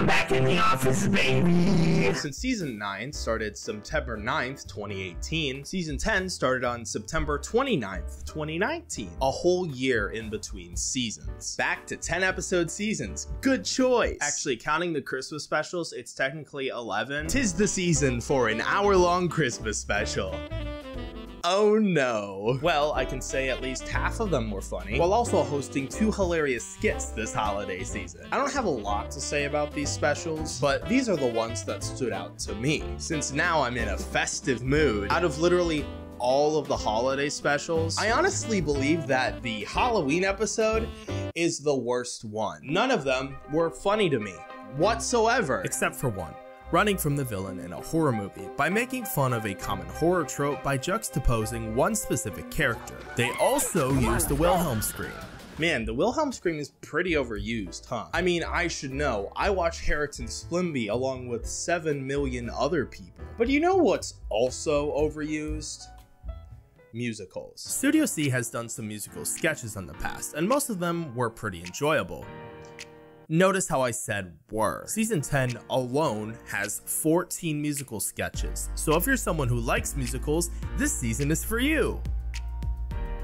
I'm back in the office, baby. Since season 9 started September 9th, 2018, season 10 started on September 29th, 2019. A whole year in between seasons. Back to 10 episode seasons. Good choice. Actually, counting the Christmas specials, it's technically 11. 'Tis the season for an hour-long Christmas special. Oh no. Well, I can say at least half of them were funny, while also hosting 2 hilarious skits this holiday season. I don't have a lot to say about these specials, but these are the ones that stood out to me. Since now I'm in a festive mood, out of literally all of the holiday specials, I honestly believe that the Halloween episode is the worst one. None of them were funny to me, whatsoever. Except for one. Running from the villain in a horror movie by making fun of a common horror trope by juxtaposing one specific character. They also used the Wilhelm scream. Man, the Wilhelm scream is pretty overused, huh? I mean, I should know. I watch Harriet and Slimby along with 7 million other people. But you know what's also overused? Musicals. Studio C has done some musical sketches in the past, and most of them were pretty enjoyable. Notice how I said were. Season 10 alone has 14 musical sketches, so if you're someone who likes musicals, this season is for you.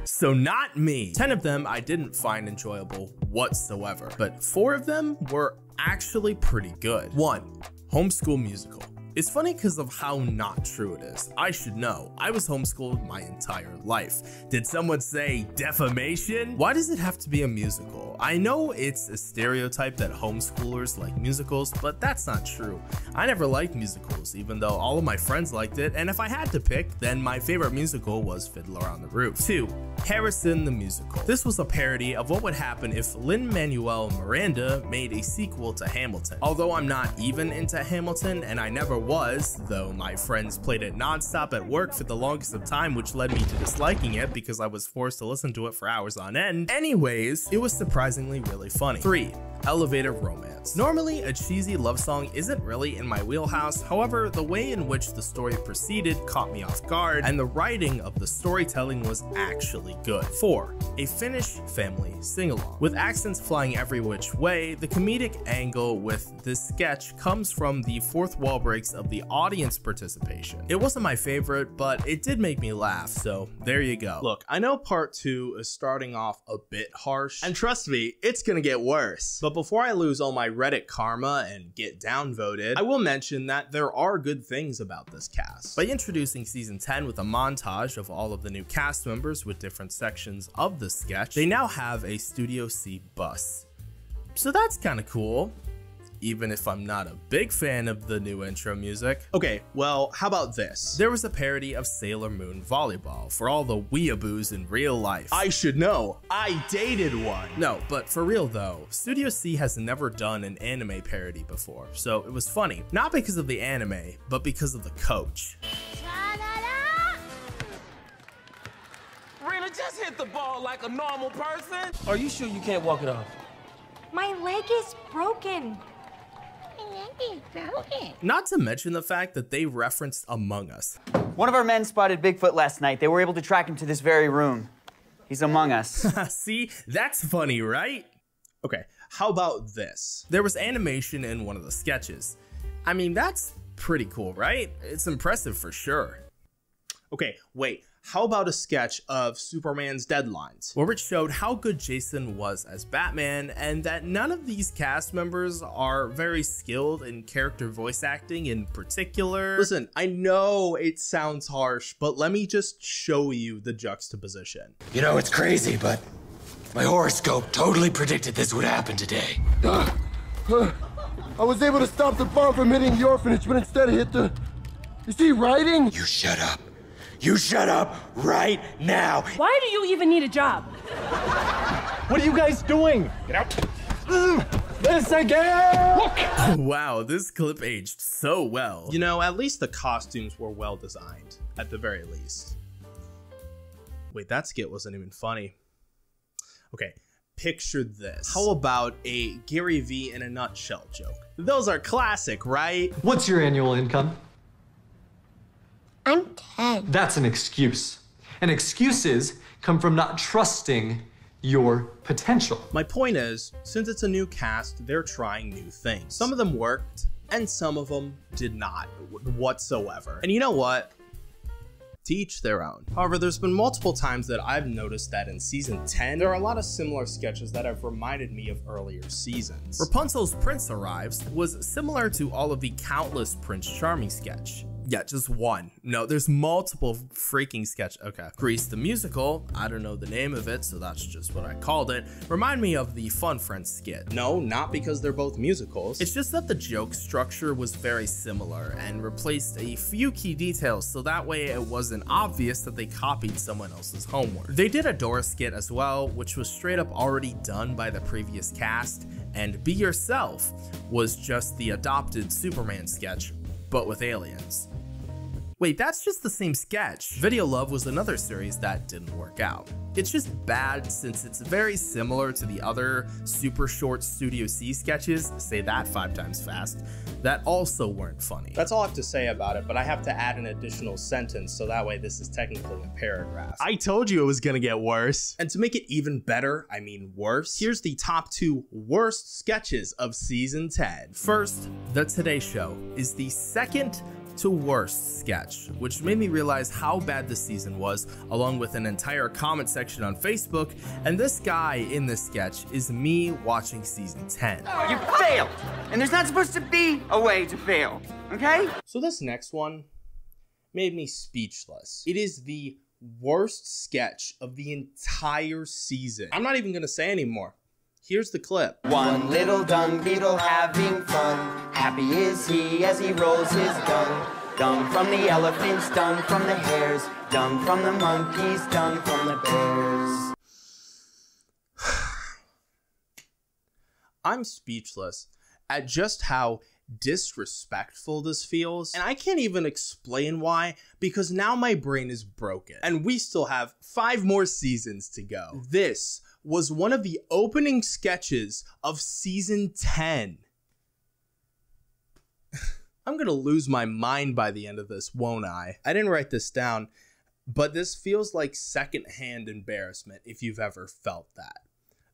So not me. 10 of them I didn't find enjoyable whatsoever, but 4 of them were actually pretty good. 1. Homeschool musical. It's funny because of how not true it is. I should know. I was homeschooled my entire life. Did someone say defamation? Why does it have to be a musical? I know it's a stereotype that homeschoolers like musicals, but that's not true. I never liked musicals, even though all of my friends liked it, and if I had to pick, then my favorite musical was Fiddler on the Roof. 2. Harrison the Musical. This was a parody of what would happen if Lin-Manuel Miranda made a sequel to Hamilton. Although I'm not even into Hamilton, and I never was, though my friends played it non-stop at work for the longest of time, which led me to disliking it because I was forced to listen to it for hours on end. Anyways, it was surprisingly really funny. 3. Elevator romance. Normally, a cheesy love song isn't really in my wheelhouse, however, the way in which the story proceeded caught me off guard, and the writing of the storytelling was actually good. 4. A Finnish family sing-along. With accents flying every which way, the comedic angle with this sketch comes from the fourth wall breaks of the audience participation. It wasn't my favorite, but it did make me laugh, so there you go. Look, I know part 2 is starting off a bit harsh, and trust me, it's gonna get worse. But before I lose all my Reddit karma and get downvoted, I will mention that there are good things about this cast. By introducing season 10 with a montage of all of the new cast members with different sections of the sketch, they now have a Studio C bus. So that's kind of cool, even if I'm not a big fan of the new intro music. Okay, well, how about this? There was a parody of Sailor Moon Volleyball for all the weeaboos in real life. I should know. I dated one. No, but for real though, Studio C has never done an anime parody before, so it was funny. Not because of the anime, but because of the coach. Rena, just hit the ball like a normal person. Are you sure you can't walk it off? My leg is broken. Not to mention the fact that they referenced Among Us. One of our men spotted Bigfoot last night. They were able to track him to this very room. He's among us. See, that's funny, right? Okay, how about this? There was animation in one of the sketches. I mean, that's pretty cool, right? It's impressive for sure. Okay, wait. How about a sketch of Superman's Deadlines, where it showed how good Jason was as Batman and that none of these cast members are very skilled in character voice acting in particular. Listen, I know it sounds harsh, but let me just show you the juxtaposition. You know, it's crazy, but my horoscope totally predicted this would happen today. I was able to stop the bomb from hitting the orphanage, but instead it hit the... Is he writing? You shut up. You shut up right now. Why do you even need a job? What are you guys doing? Get out. This again! Look! Wow, this clip aged so well. You know, at least the costumes were well designed, at the very least. Wait, that skit wasn't even funny. Okay, picture this. How about a Gary Vee in a nutshell joke? Those are classic, right? What's your annual income? I'm 10. That's an excuse. And excuses come from not trusting your potential. My point is, since it's a new cast, they're trying new things. Some of them worked, and some of them did not whatsoever. And you know what? To each their own. However, there's been multiple times that I've noticed that in season 10, there are a lot of similar sketches that have reminded me of earlier seasons. Rapunzel's Prince Arrives was similar to all of the countless Prince Charming sketch. Yeah, just one. No, there's multiple freaking sketch. Okay. Grease the Musical, I don't know the name of it, so that's just what I called it. Remind me of the Fun Friends skit. No, not because they're both musicals. It's just that the joke structure was very similar and replaced a few key details, so that way it wasn't obvious that they copied someone else's homework. They did a Dora skit as well, which was straight up already done by the previous cast, and Be Yourself was just the adopted Superman sketch, but with aliens. Wait, that's just the same sketch. Video Love was another series that didn't work out. It's just bad since it's very similar to the other super short Studio C sketches, say that 5 times fast, that also weren't funny. That's all I have to say about it, but I have to add an additional sentence so that way this is technically a paragraph. I told you it was gonna get worse. And to make it even better, I mean worse, here's the top 2 worst sketches of season 10. First, The Today Show is the second to worst sketch, which made me realize how bad this season was, along with an entire comment section on Facebook, and this guy in this sketch is me watching season 10. You failed, and there's not supposed to be a way to fail, okay? So this next one made me speechless. It is the worst sketch of the entire season. I'm not even gonna say anymore. Here's the clip. One little dung beetle having fun. Happy is he as he rolls his dung. Dung from the elephants, dung from the hares, dung from the monkeys, dung from the bears. I'm speechless at just how disrespectful this feels, and I can't even explain why, because now my brain is broken, and we still have 5 more seasons to go. This was one of the opening sketches of season 10. I'm gonna lose my mind by the end of this, won't I? I didn't write this down, but this feels like secondhand embarrassment if you've ever felt that.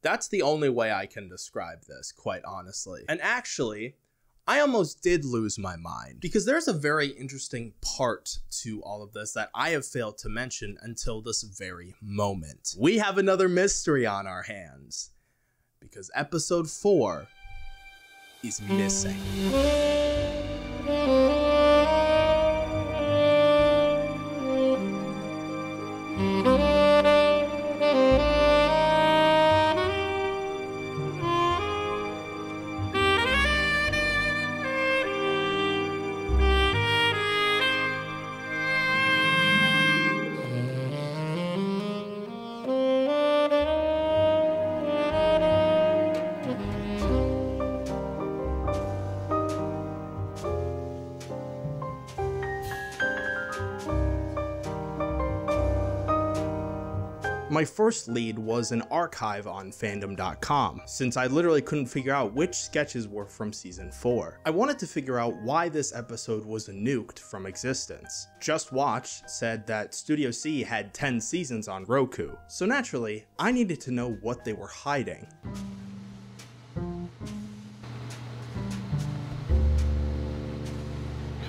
That's the only way I can describe this, quite honestly. And actually, I almost did lose my mind, because there's a very interesting part to all of this that I have failed to mention until this very moment. We have another mystery on our hands, because episode 4 is missing. My first lead was an archive on fandom.com, since I literally couldn't figure out which sketches were from season 4. I wanted to figure out why this episode was nuked from existence. Just Watch said that Studio C had 10 seasons on Roku, so naturally, I needed to know what they were hiding. Come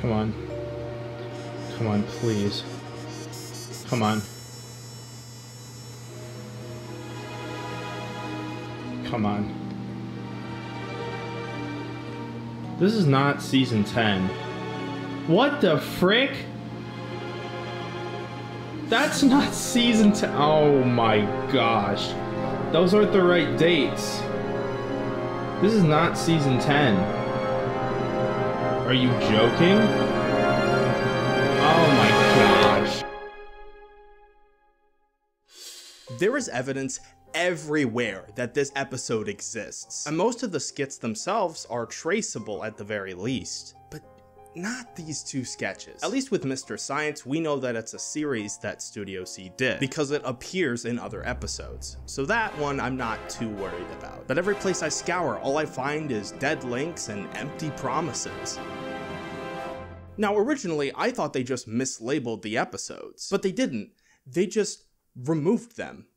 on. Come on, please. Come on. Come on. This is not season 10. What the frick? That's not season 10. Oh my gosh. Those aren't the right dates. This is not season 10. Are you joking? Oh my gosh. There is evidence everywhere that this episode exists, and most of the skits themselves are traceable at the very least, but not these 2 sketches. At least with Mr. Science, we know that it's a series that Studio C did, because it appears in other episodes, so that one I'm not too worried about. But every place I scour, all I find is dead links and empty promises. Now originally, I thought they just mislabeled the episodes, but they didn't. They just removed them.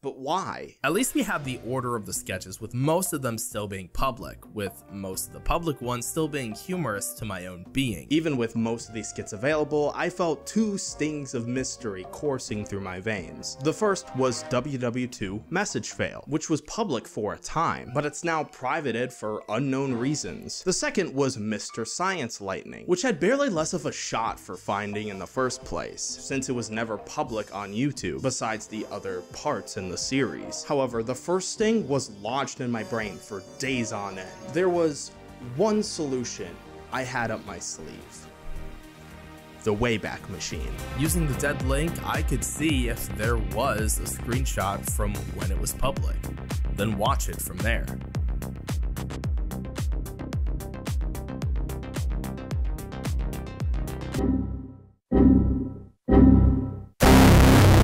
But why? At least we have the order of the sketches, with most of them still being public, with most of the public ones still being humorous to my own being. Even with most of these skits available, I felt two stings of mystery coursing through my veins. The first was WW2 Message Fail, which was public for a time, but it's now privated for unknown reasons. The second was Mr. Science Lightning, which had barely less of a shot for finding in the first place, since it was never public on YouTube, besides the other parts in the series. However, the first sting was lodged in my brain for days on end. There was one solution I had up my sleeve. The Wayback Machine. Using the dead link, I could see if there was a screenshot from when it was public, then watch it from there.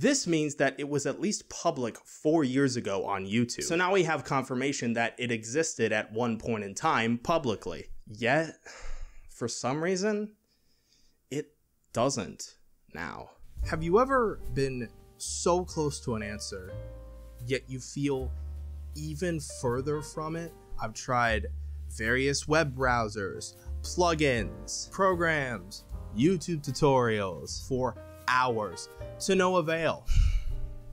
This means that it was at least public 4 years ago on YouTube. So now we have confirmation that it existed at one point in time publicly. Yet, for some reason, it doesn't now. Have you ever been so close to an answer, yet you feel even further from it? I've tried various web browsers, plugins, programs, YouTube tutorials for hours, to no avail.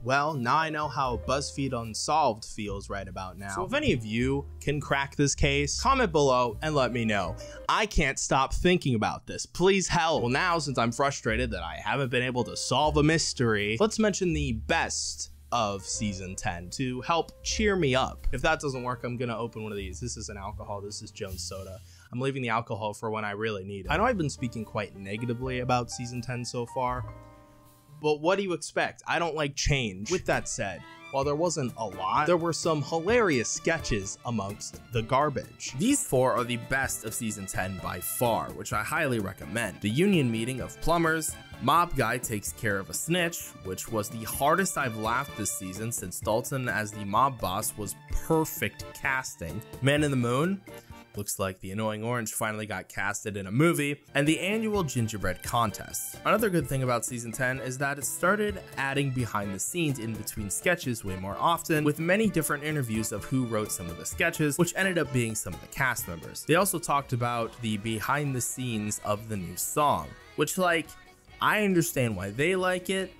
Well, now I know how BuzzFeed Unsolved feels right about now. So if any of you can crack this case, comment below and let me know. I can't stop thinking about this. Please help. Well, now, since I'm frustrated that I haven't been able to solve a mystery, let's mention the best of season 10 to help cheer me up. If that doesn't work, I'm gonna open one of these. This is an alcohol. This is Jones Soda. I'm leaving the alcohol for when I really need it. I know I've been speaking quite negatively about season 10 so far, but what do you expect? I don't like change. With that said, while there wasn't a lot, there were some hilarious sketches amongst the garbage. These four are the best of season 10 by far, which I highly recommend. The union meeting of plumbers, Mob Guy Takes Care of a Snitch, which was the hardest I've laughed this season since Dalton as the mob boss was perfect casting, Man in the Moon, looks like the annoying orange finally got casted in a movie, and the annual gingerbread contest. Another good thing about season 10 is that it started adding behind the scenes in between sketches way more often, with many different interviews of who wrote some of the sketches, which ended up being some of the cast members. They also talked about the behind the scenes of the new song, which, like, I understand why they like it,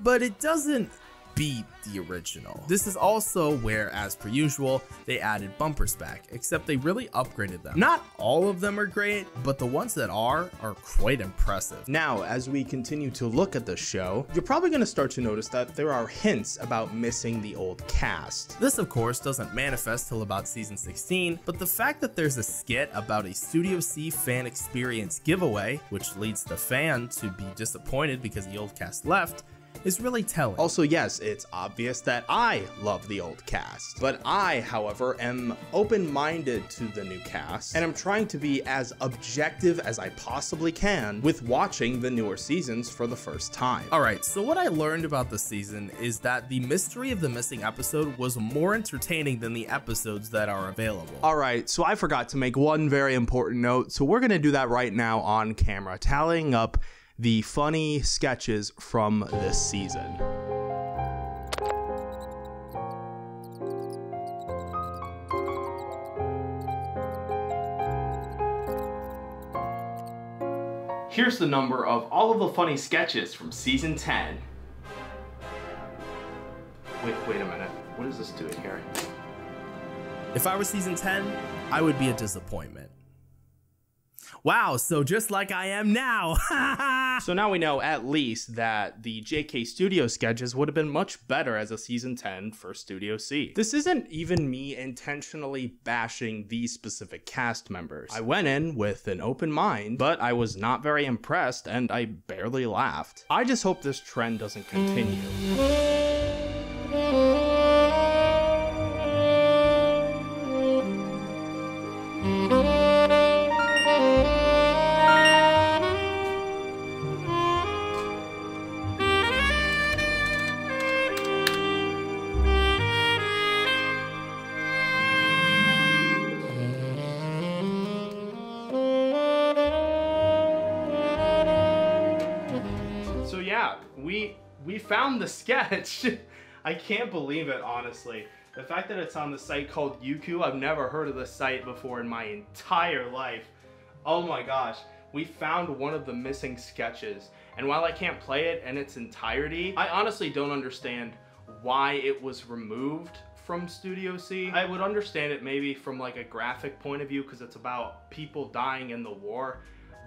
but it doesn't beat the original. This is also where, as per usual, they added bumpers back, except they really upgraded them. Not all of them are great, but the ones that are quite impressive. Now, as we continue to look at the show, you're probably going to start to notice that there are hints about missing the old cast. This, of course, doesn't manifest till about season 16, but the fact that there's a skit about a Studio C fan experience giveaway, which leads the fan to be disappointed because the old cast left, is really telling. Also, yes, it's obvious that I love the old cast, but I, however, am open-minded to the new cast, and I'm trying to be as objective as I possibly can with watching the newer seasons for the first time. Alright, so what I learned about the season is that the mystery of the missing episode was more entertaining than the episodes that are available. Alright, so I forgot to make one very important note, so we're gonna do that right now on camera, tallying up the funny sketches from this season. Here's the number of all of the funny sketches from season 10. Wait a minute. What is this doing here? If I were season 10, I would be a disappointment. Wow, so just like I am now. So now we know at least that the JK Studio sketches would have been much better as a season 10 for Studio C. This isn't even me intentionally bashing these specific cast members. I went in with an open mind, but I was not very impressed and I barely laughed. I just hope this trend doesn't continue. We found the sketch. I can't believe it, honestly. The fact that it's on the site called Youku, I've never heard of this site before in my entire life. Oh my gosh, we found one of the missing sketches. And while I can't play it in its entirety, I honestly don't understand why it was removed from Studio C. I would understand it maybe from like a graphic point of view because it's about people dying in the war.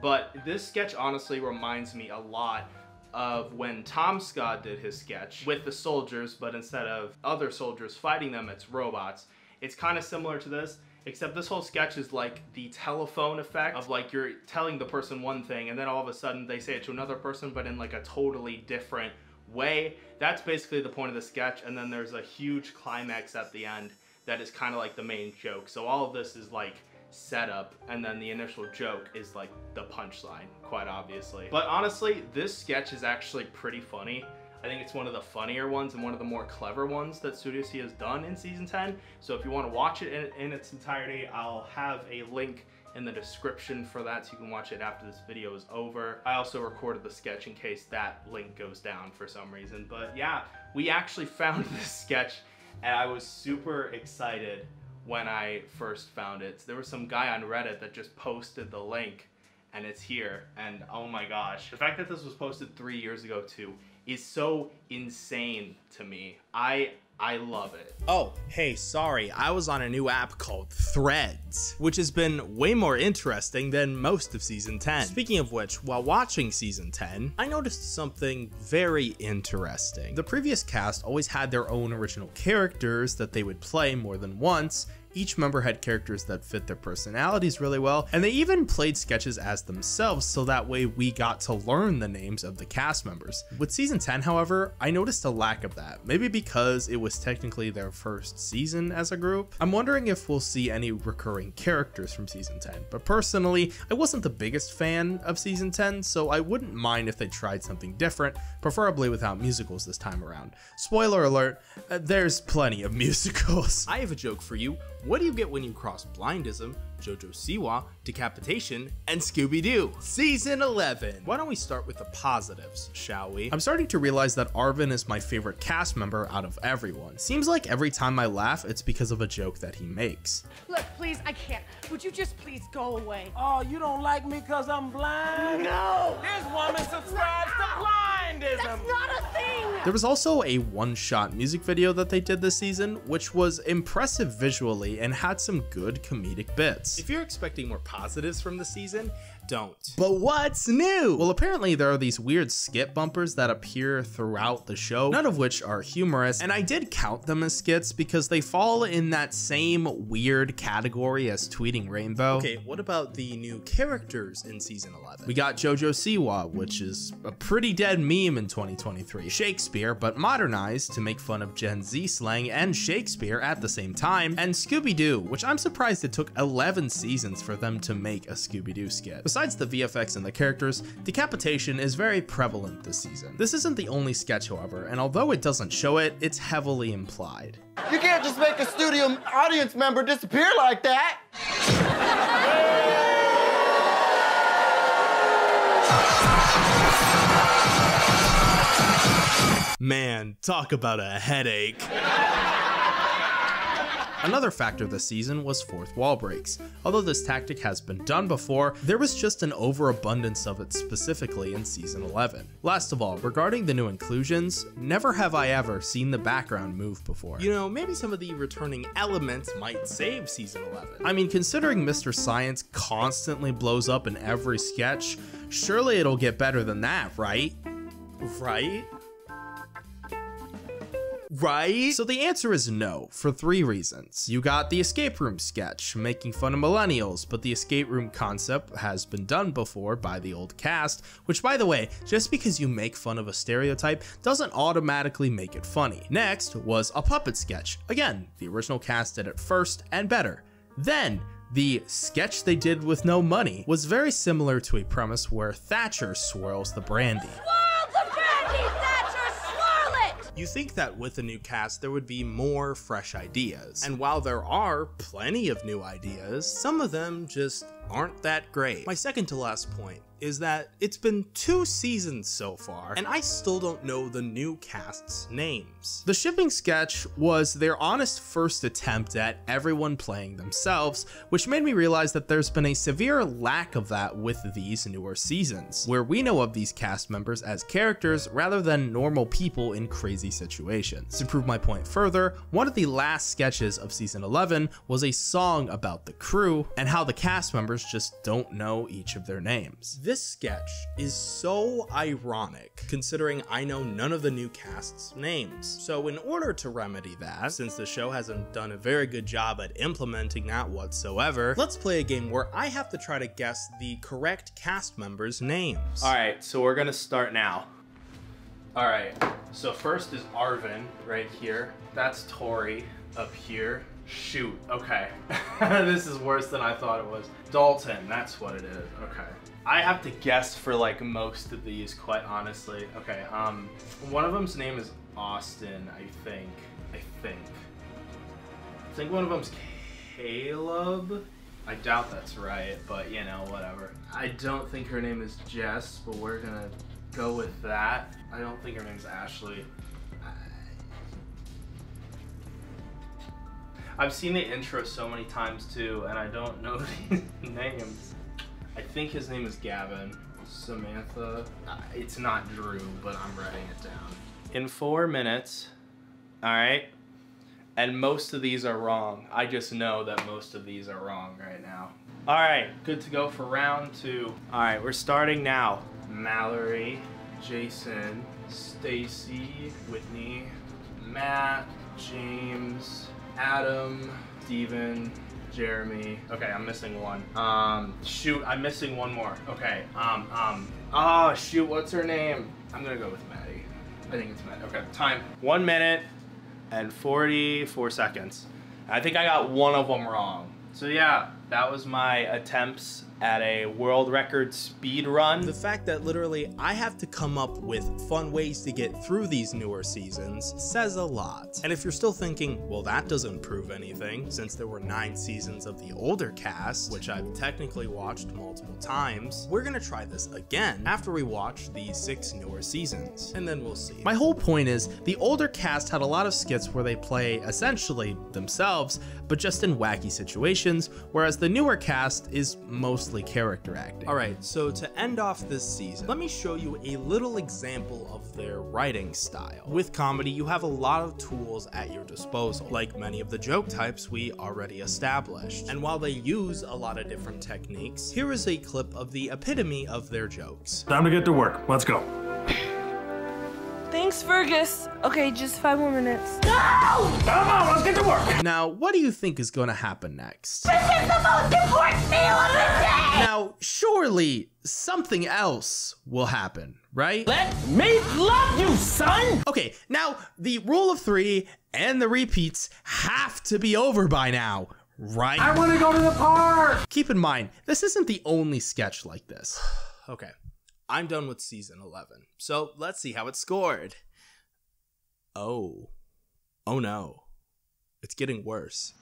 But this sketch honestly reminds me a lot of when Tom Scott did his sketch with the soldiers, but instead of other soldiers fighting them, it's robots. It's kind of similar to this, except this whole sketch is like the telephone effect of like you're telling the person one thing and then all of a sudden they say it to another person, but in like a totally different way. That's basically the point of the sketch, and then there's a huge climax at the end that is kind of like the main joke. So all of this is like setup, and then the initial joke is like the punchline, quite obviously. But honestly, this sketch is actually pretty funny. I think it's one of the funnier ones and one of the more clever ones that Studio C has done in season 10. So if you want to watch it in its entirety, I'll have a link in the description for that so you can watch it after this video is over. I also recorded the sketch in case that link goes down for some reason. But yeah, we actually found this sketch and I was super excited when I first found it. There was some guy on Reddit that just posted the link and it's here, and oh my gosh. The fact that this was posted 3 years ago too is so insane to me. I love it. Oh, hey, sorry. I was on a new app called Threads, which has been way more interesting than most of season 10. Speaking of which, while watching season 10, I noticed something very interesting. The previous cast always had their own original characters that they would play more than once. Each member had characters that fit their personalities really well, and they even played sketches as themselves, so that way we got to learn the names of the cast members. With season 10, however, I noticed a lack of that, maybe because it was technically their first season as a group. I'm wondering if we'll see any recurring characters from season 10, but personally, I wasn't the biggest fan of season 10, so I wouldn't mind if they tried something different, preferably without musicals this time around. Spoiler alert, there's plenty of musicals. I have a joke for you. What do you get when you cross blindism, JoJo Siwa, decapitation, and Scooby-Doo? Season 11! Why don't we start with the positives, shall we? I'm starting to realize that Arvin is my favorite cast member out of everyone. Seems like every time I laugh, it's because of a joke that he makes. Look, please, I can't. Would you just please go away? Oh, you don't like me because I'm blind? No! This woman subscribes to blindism! That's not a thing! There was also a one-shot music video that they did this season, which was impressive visually and had some good comedic bits. If you're expecting more positives from the season, don't. But what's new? Well, apparently there are these weird skit bumpers that appear throughout the show, none of which are humorous, and I did count them as skits because they fall in that same weird category as Tweeting Rainbow. Okay, what about the new characters in season 11? We got JoJo Siwa, which is a pretty dead meme in 2023. Shakespeare, but modernized to make fun of Gen Z slang and Shakespeare at the same time. And Scooby-Doo, which I'm surprised it took 11 seasons for them to make a Scooby-Doo skit. Besides the VFX and the characters, decapitation is very prevalent this season. This isn't the only sketch, however, and although it doesn't show it, it's heavily implied. You can't just make a studio audience member disappear like that! Man, talk about a headache. Another factor this season was fourth wall breaks. Although this tactic has been done before, there was just an overabundance of it specifically in season 11. Last of all, regarding the new inclusions, never have I ever seen the background move before. You know, maybe some of the returning elements might save season 11. I mean, considering Mr. Science constantly blows up in every sketch, surely it'll get better than that, right? Right? Right? So the answer is no, for three reasons. You got the escape room sketch, making fun of millennials, but the escape room concept has been done before by the old cast, which by the way, just because you make fun of a stereotype doesn't automatically make it funny. Next was a puppet sketch. Again, the original cast did it first and better. Then, the sketch they did with no money was very similar to a premise where Thatcher swirls the brandy. You think that with a new cast, there would be more fresh ideas. And while there are plenty of new ideas, some of them just aren't that great. My second to last point is that it's been 2 seasons so far, and I still don't know the new cast's names. The Shipping Sketch was their honest first attempt at everyone playing themselves, which made me realize that there's been a severe lack of that with these newer seasons, where we know of these cast members as characters rather than normal people in crazy situations. To prove my point further, one of the last sketches of season 11 was a song about the crew and how the cast members just don't know each of their names. This sketch is so ironic, considering I know none of the new cast's names. So in order to remedy that, since the show hasn't done a very good job at implementing that whatsoever, let's play a game where I have to try to guess the correct cast members' names. All right, so we're gonna start now. All right, so first is Arvin right here. That's Tori up here. Shoot, okay. This is worse than I thought it was. Dalton, that's what it is, okay. I have to guess for like most of these, quite honestly. Okay, one of them's name is Austin, I think. I think one of them's Caleb. I doubt that's right, but you know, whatever. I don't think her name is Jess, but we're gonna go with that. I don't think her name's Ashley. I've seen the intro so many times too, and I don't know these names. I think his name is Gavin. Samantha. It's not Drew, but I'm writing it down. In 4 minutes, all right? And most of these are wrong. I just know that most of these are wrong right now. All right, good to go for round 2. All right, we're starting now. Mallory, Jason, Stacy, Whitney, Matt, James, Adam, Steven, Jeremy. Okay, I'm missing one. Shoot, I'm missing one more. Okay, oh shoot, what's her name? I'm gonna go with Maddie. I think it's Maddie. Okay, time. 1 minute and 44 seconds. I think I got one of them wrong. So yeah, that was my attempts at a world record speed run. The fact that literally I have to come up with fun ways to get through these newer seasons says a lot. And if you're still thinking, well, that doesn't prove anything, since there were 9 seasons of the older cast, which I've technically watched multiple times, we're gonna try this again after we watch the 6 newer seasons, and then we'll see. My whole point is, the older cast had a lot of skits where they play essentially themselves, but just in wacky situations, whereas the newer cast is mostly character acting. All right, so to end off this season, let me show you a little example of their writing style. With comedy, you have a lot of tools at your disposal, like many of the joke types we already established. And while they use a lot of different techniques, here is a clip of the epitome of their jokes. Time to get to work. Let's go. Thanks, Fergus. Okay, just 5 more minutes. No! Come on, let's get to work. Now, what do you think is going to happen next? This is the most important meal of the day! Now, surely something else will happen, right? Let me love you, son! Okay, now, the rule of 3 and the repeats have to be over by now, right? I want to go to the park! Keep in mind, this isn't the only sketch like this. Okay. I'm done with season 11, so let's see how it scored. Oh no, it's getting worse.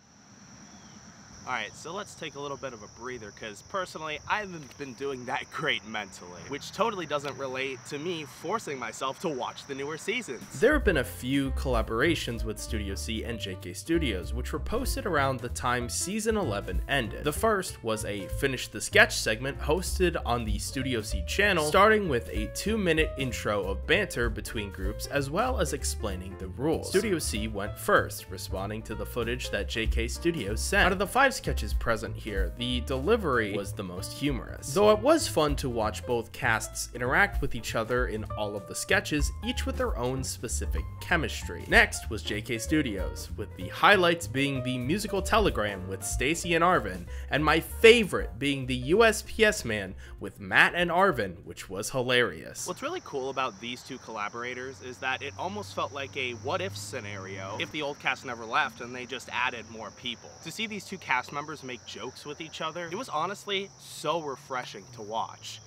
All right, so let's take a little bit of a breather, because personally, I haven't been doing that great mentally, which totally doesn't relate to me forcing myself to watch the newer seasons. There have been a few collaborations with Studio C and JK Studios, which were posted around the time season 11 ended. The first was a Finish the Sketch segment hosted on the Studio C channel, starting with a 2-minute intro of banter between groups, as well as explaining the rules. Studio C went first, responding to the footage that JK Studios sent. Out of the 5 sketches present here, the delivery was the most humorous. Though it was fun to watch both casts interact with each other in all of the sketches, each with their own specific chemistry. Next was JK Studios, with the highlights being the musical Telegram with Stacy and Arvin, and my favorite being the USPS man with Matt and Arvin, which was hilarious. What's really cool about these 2 collaborators is that it almost felt like a what-if scenario if the old cast never left and they just added more people. To see these 2 cast members make jokes with each other, it was honestly so refreshing to watch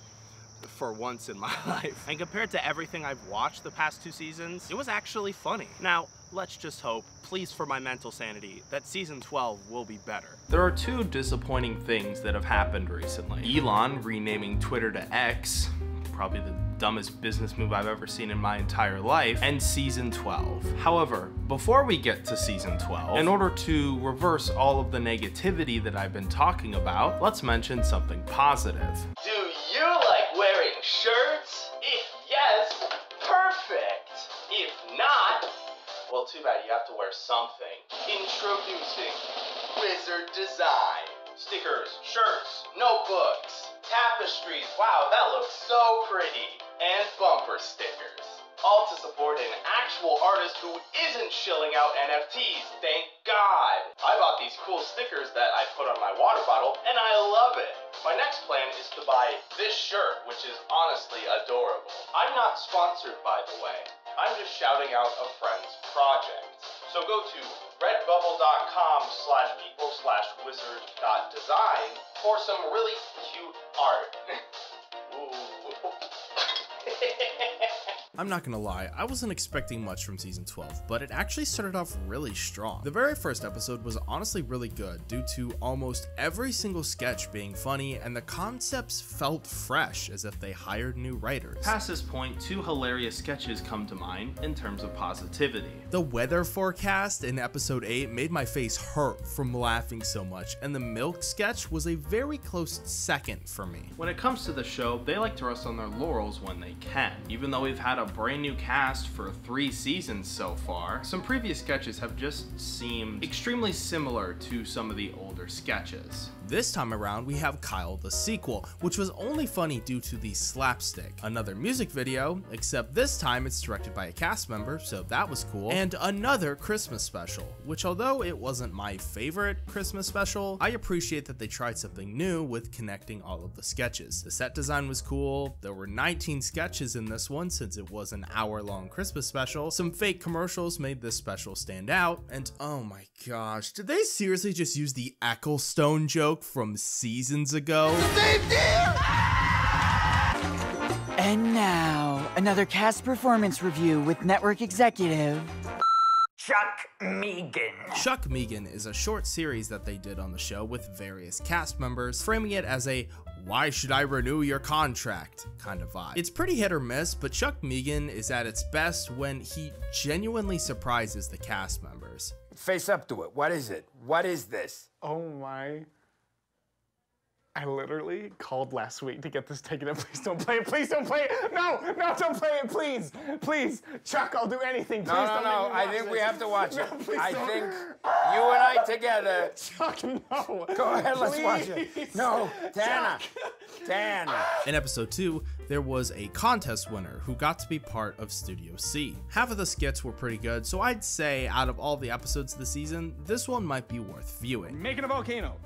for once in my life. And compared to everything I've watched the past 2 seasons, it was actually funny. Now, Let's just hope, please for my mental sanity, that season 12 will be better. There are two disappointing things that have happened recently. Elon renaming Twitter to X, probably the dumbest business move I've ever seen in my entire life, and season 12. However, before we get to season 12, in order to reverse all of the negativity that I've been talking about, let's mention something positive. Do you like wearing shirts? If yes, perfect. If not, well, too bad, you have to wear something. Introducing Wizard Design. Stickers, shirts, notebooks, tapestries, wow, that looks so pretty, and bumper stickers. All to support an actual artist who isn't shilling out NFTs, thank God. I bought these cool stickers that I put on my water bottle, and I love it. My next plan is to buy this shirt, which is honestly adorable. I'm not sponsored, by the way. I'm just shouting out a friend's project. So go to redbubble.com/people/wizard.design for some really cute art. I'm not gonna lie, I wasn't expecting much from season 12, but it actually started off really strong. The very first episode was honestly really good due to almost every single sketch being funny, and the concepts felt fresh as if they hired new writers. Past this point, two hilarious sketches come to mind in terms of positivity. The weather forecast in episode 8 made my face hurt from laughing so much, and the milk sketch was a very close second for me. When it comes to the show, they like to rest on their laurels when they can. Even though we've had a brand new cast for 3 seasons so far, some previous sketches have just seemed extremely similar to some of the older sketches. This time around, we have Kyle the Sequel, which was only funny due to the slapstick. Another music video, except this time it's directed by a cast member, so that was cool. And another Christmas special, which although it wasn't my favorite Christmas special, I appreciate that they tried something new with connecting all of the sketches. The set design was cool, there were 19 sketches in this one since it was an hour-long Christmas special, some fake commercials made this special stand out, and oh my gosh, did they seriously just use the Ecclestone joke from seasons ago? Same deal! And now, another cast performance review with network executive Chuck Meagan. Chuck Meagan is a short series that they did on the show with various cast members, framing it as a "why should I renew your contract" kind of vibe. It's pretty hit or miss, but Chuck Meagan is at its best when he genuinely surprises the cast members. Face up to it. What is it? What is this? Oh my. I literally called last week to get this taken up. Please don't play it. Please don't play it. No, don't play it. Please, please, Chuck. I'll do anything. Please don't. I think we have to watch it. I think you and I together. Chuck, no. Go ahead. Please. Let's watch it. No, Dana. Dana. In episode 2, there was a contest winner who got to be part of Studio C. Half of the skits were pretty good, so I'd say out of all the episodes of the season, this one might be worth viewing. Making a volcano.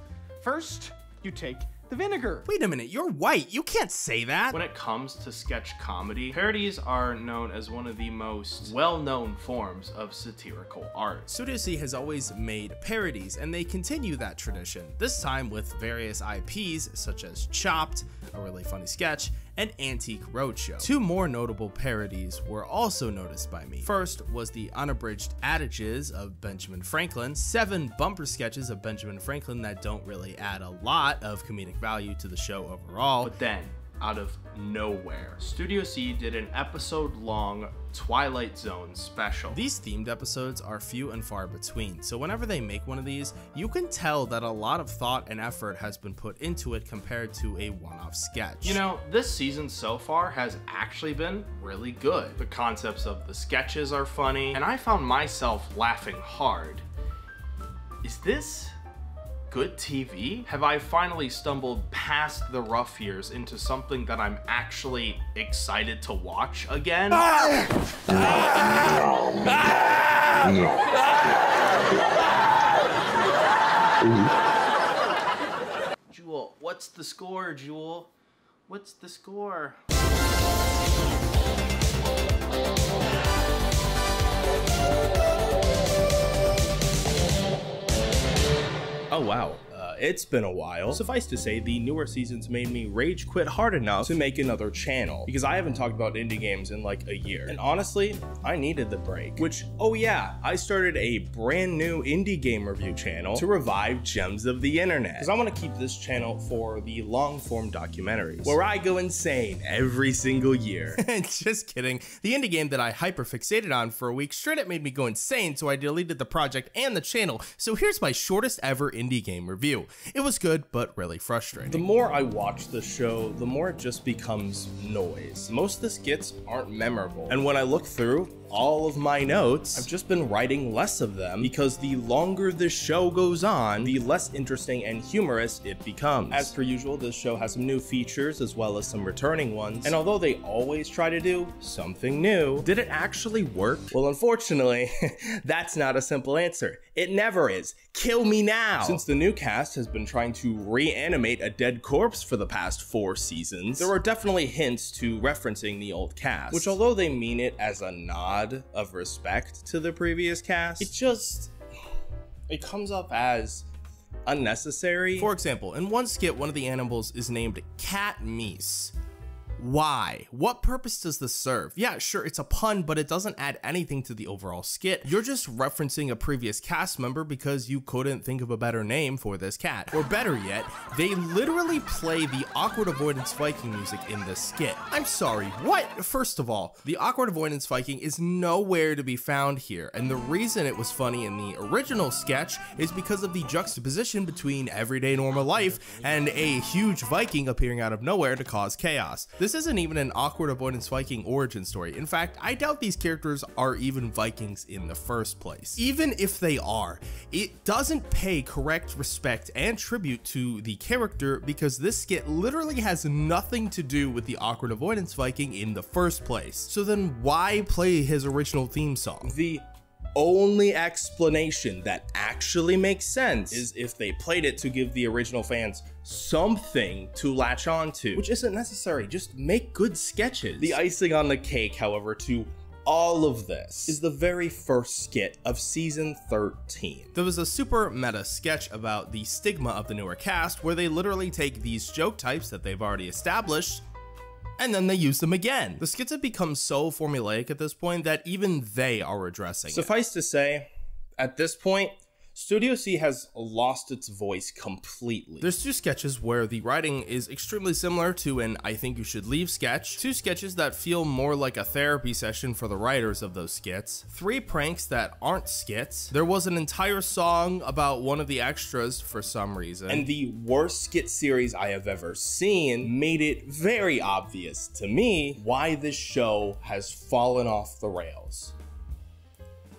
First, you take the vinegar. Wait a minute, you're white. You can't say that. When it comes to sketch comedy, parodies are known as one of the most well-known forms of satirical art. Studio C has always made parodies, and they continue that tradition, this time with various IPs such as Chopped, a really funny sketch, and Antique Roadshow. 2 more notable parodies were also noticed by me. First was the unabridged adages of Benjamin Franklin, 7 bumper sketches of Benjamin Franklin that don't really add a lot of comedic value to the show overall. But then, out of nowhere, Studio C did an episode-long Twilight Zone special. These themed episodes are few and far between, so whenever they make one of these, you can tell that a lot of thought and effort has been put into it compared to a one-off sketch. You know, this season so far has actually been really good. The concepts of the sketches are funny, and I found myself laughing hard. Is this good TV? Have I finally stumbled past the rough years into something that I'm actually excited to watch again? Jewel, what's the score, Jewel? What's the score? Oh wow, It's been a while. Suffice to say, the newer seasons made me rage quit hard enough to make another channel, because I haven't talked about indie games in like a year. And honestly, I needed the break. Which, oh yeah, I started a brand new indie game review channel to revive Gems of the Internet, because I want to keep this channel for the long form documentaries, where I go insane every single year. Just kidding. The indie game that I hyperfixated on for a week straight up made me go insane, so I deleted the project and the channel. So here's my shortest ever indie game review. It was good, but really frustrating. The more I watch the show, the more it just becomes noise. Most of the skits aren't memorable, and when I look through all of my notes, I've just been writing less of them, because the longer this show goes on, the less interesting and humorous it becomes. As per usual, this show has some new features as well as some returning ones, and although they always try to do something new, did it actually work? Well, unfortunately, that's not a simple answer. It never is. Kill me now! Since the new cast has been trying to reanimate a dead corpse for the past 4 seasons, there are definitely hints to referencing the old cast, which, although they mean it as a nod of respect to the previous cast, it comes up as unnecessary. For example, in one skit, one of the animals is named Cat Meese. Why? What purpose does this serve? Yeah, sure, it's a pun, but it doesn't add anything to the overall skit. You're just referencing a previous cast member because you couldn't think of a better name for this cat. Or better yet, they literally play the Awkward Avoidance Viking music in this skit. I'm sorry, what? First of all, the Awkward Avoidance Viking is nowhere to be found here, and the reason it was funny in the original sketch is because of the juxtaposition between everyday normal life and a huge Viking appearing out of nowhere to cause chaos. This isn't even an Awkward Avoidance Viking origin story. In fact, I doubt these characters are even Vikings in the first place. Even if they are, it doesn't pay correct respect and tribute to the character, because this skit literally has nothing to do with the Awkward Avoidance Viking in the first place. So then why play his original theme song? The only explanation that actually makes sense is if they played it to give the original fans something to latch on to, which isn't necessary. Just make good sketches. The icing on the cake, however, to all of this is the very first skit of season 13. There was a super meta sketch about the stigma of the newer cast, where they literally take these joke types that they've already established and then they use them again. The skits have become so formulaic at this point that even they are addressing it. Suffice to say, at this point, Studio C has lost its voice completely. There's 2 sketches where the writing is extremely similar to an I Think You Should Leave sketch, 2 sketches that feel more like a therapy session for the writers of those skits, 3 pranks that aren't skits, there was an entire song about one of the extras for some reason, and the worst skit series I have ever seen made it very obvious to me why this show has fallen off the rails.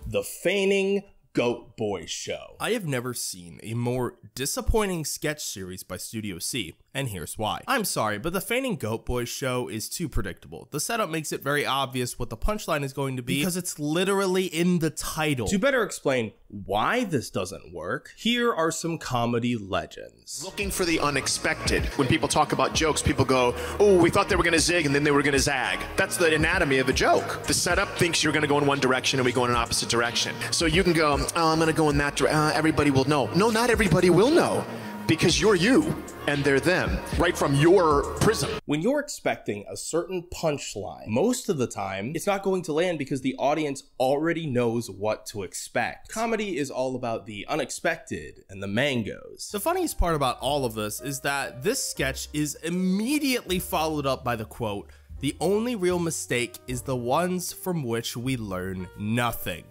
The Feigning Goat Boy Show. I have never seen a more disappointing sketch series by Studio C, and here's why. I'm sorry, but the Feigning Goat Boy Show is too predictable. The setup makes it very obvious what the punchline is going to be because it's literally in the title. To better explain why this doesn't work, here are some comedy legends. Looking for the unexpected. When people talk about jokes, people go, oh, we thought they were gonna zig and then they were gonna zag. That's the anatomy of a joke. The setup thinks you're gonna go in one direction and we go in an opposite direction. So you can go, oh, I'm gonna go in that direction. Everybody will know. No, not everybody will know, because you're you and they're them, right from your prism. When you're expecting a certain punchline, most of the time, it's not going to land because the audience already knows what to expect. Comedy is all about the unexpected and the mangoes. The funniest part about all of this is that this sketch is immediately followed up by the quote, "The only real mistake is the ones from which we learn nothing."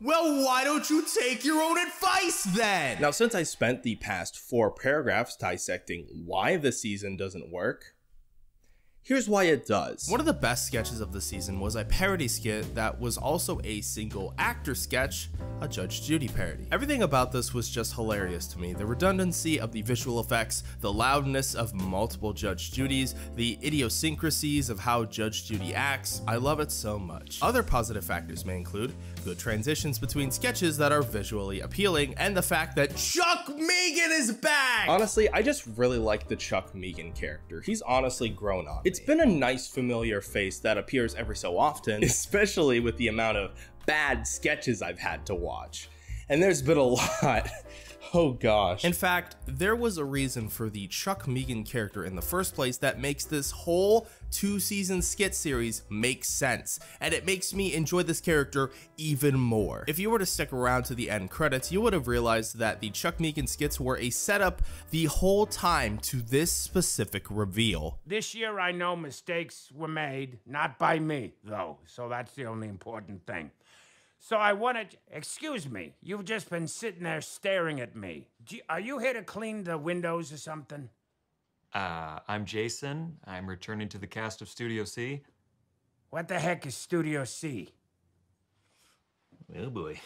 Well, why don't you take your own advice then? Now, since I spent the past 4 paragraphs dissecting why the season doesn't work, here's why it does. One of the best sketches of the season was a parody skit that was also a single actor sketch, a Judge Judy parody. Everything about this was just hilarious to me. The redundancy of the visual effects, the loudness of multiple Judge Judys, the idiosyncrasies of how Judge Judy acts. I love it so much. Other positive factors may include good transitions between sketches that are visually appealing, and the fact that Chuck Meagan is back! Honestly, I just really like the Chuck Meagan character. He's honestly grown on me. It's been a nice familiar face that appears every so often, especially with the amount of bad sketches I've had to watch. And there's been a lot Oh gosh. In fact, there was a reason for the Chuck Meagan character in the first place that makes this whole two-season skit series make sense, and it makes me enjoy this character even more. If you were to stick around to the end credits, you would have realized that the Chuck Meagan skits were a setup the whole time to this specific reveal. This year, I know mistakes were made, not by me, though, so that's the only important thing. So I wanted, excuse me, you've just been sitting there staring at me. Are you here to clean the windows or something? I'm Jason. I'm returning to the cast of Studio C. What the heck is Studio C? Oh boy.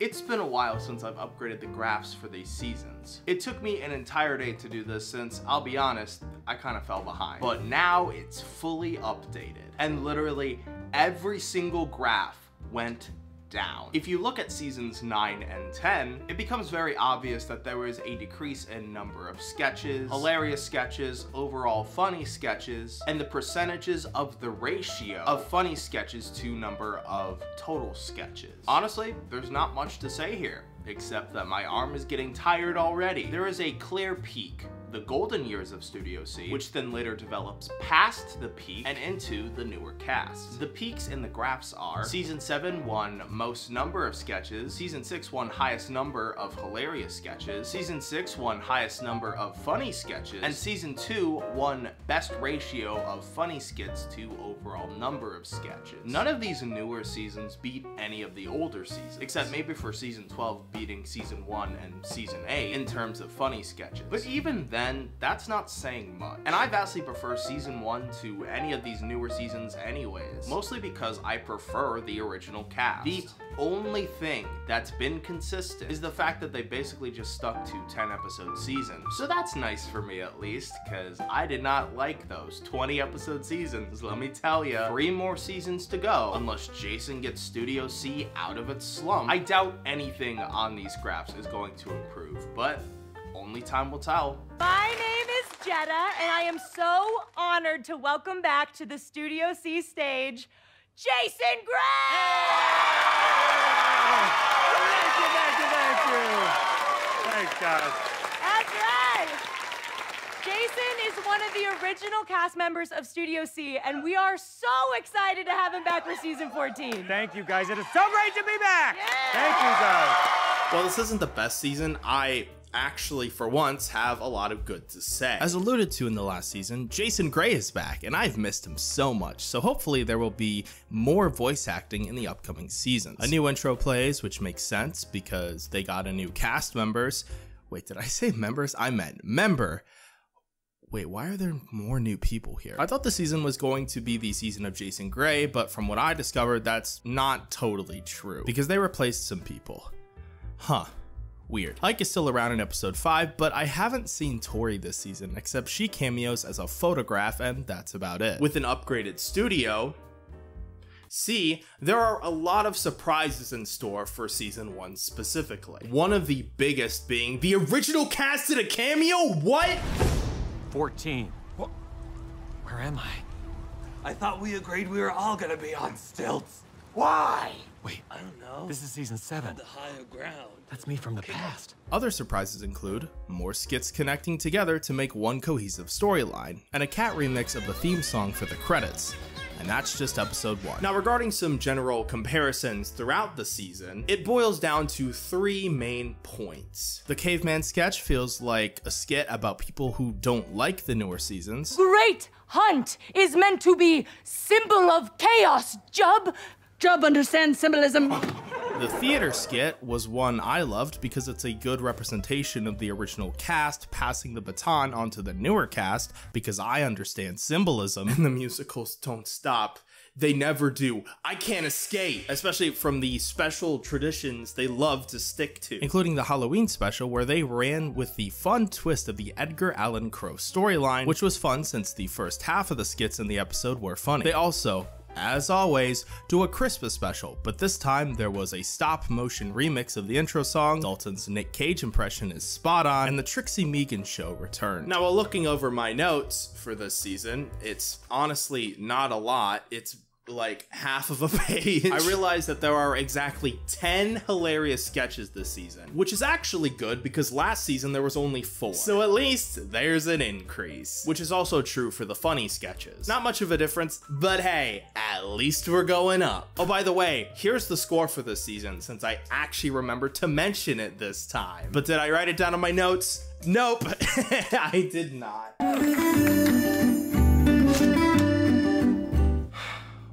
It's been a while since I've upgraded the graphs for these seasons. It took me an entire day to do this since, I'll be honest, I kind of fell behind. But now it's fully updated, and literally every single graph went down. If you look at seasons 9 and 10, it becomes very obvious that there was a decrease in number of sketches, hilarious sketches, overall funny sketches, and the percentages of the ratio of funny sketches to number of total sketches. Honestly, there's not much to say here, except that my arm is getting tired already. There is a clear peak, the golden years of Studio C, which then later develops past the peak and into the newer cast. The peaks in the graphs are Season 7 won most number of sketches, Season 6 won highest number of hilarious sketches, Season 6 won highest number of funny sketches, and Season 2 won best ratio of funny skits to overall number of sketches. None of these newer seasons beat any of the older seasons, except maybe for Season 12 beating Season 1 and Season 8 in terms of funny sketches. But even then, and that's not saying much. And I vastly prefer season 1 to any of these newer seasons anyways, mostly because I prefer the original cast. The only thing that's been consistent is the fact that they basically just stuck to 10-episode seasons. So that's nice for me at least, because I did not like those 20-episode seasons. Let me tell you, 3 more seasons to go, unless Jason gets Studio C out of its slump. I doubt anything on these graphs is going to improve, but only time will tell. My name is Jetta, and I am so honored to welcome back to the Studio C stage, Jason Gray! Yeah! Thank you. Thank God. That's right. Jason is one of the original cast members of Studio C, and we are so excited to have him back for season 14. Thank you, guys. It is so great to be back. Yeah. Thank you, guys. Well, this isn't the best season. I actually, for once, have a lot of good to say. As alluded to in the last season, Jason Gray is back, and I've missed him so much, so hopefully there will be more voice acting in the upcoming seasons. A new intro plays, which makes sense because they got a new cast members. Wait, did I say members? I meant member. Wait, why are there more new people here? I thought the season was going to be the season of Jason Gray, but from what I discovered, that's not totally true because they replaced some people. Huh. Weird. Ike is still around in episode 5, but I haven't seen Tori this season, except she cameos as a photograph, and that's about it. With an upgraded Studio C, there are a lot of surprises in store for season 1 specifically. One of the biggest being the original cast did a cameo? What? 14. What? Where am I? I thought we agreed we were all gonna be on stilts. Why? Wait, I don't know. This is season 7. The higher ground. That's me from the past. Other surprises include more skits connecting together to make one cohesive storyline, and a Cat remix of the theme song for the credits. And that's just episode 1. Now, regarding some general comparisons throughout the season, it boils down to 3 main points. The caveman sketch feels like a skit about people who don't like the newer seasons. Great Hunt is meant to be symbol of chaos, Jub. Jub understands symbolism. The theater skit was one I loved because it's a good representation of the original cast passing the baton onto the newer cast because I understand symbolism. And the musicals don't stop. They never do. I can't escape, especially from the special traditions they love to stick to, including the Halloween special where they ran with the fun twist of the Edgar Allan Poe storyline, which was fun since the first half of the skits in the episode were funny. They also, as always, do a Christmas special, but this time there was a stop-motion remix of the intro song, Dalton's Nick Cage impression is spot on, and the Trixie Meagan show returned. Now, while looking over my notes for this season, it's honestly not a lot. It's like half of a page. I realized that there are exactly 10 hilarious sketches this season, which is actually good because last season there was only 4. So at least there's an increase, which is also true for the funny sketches. Not much of a difference, but hey, at least we're going up. Oh, by the way, here's the score for this season since I actually remembered to mention it this time. But did I write it down in my notes? Nope, I did not.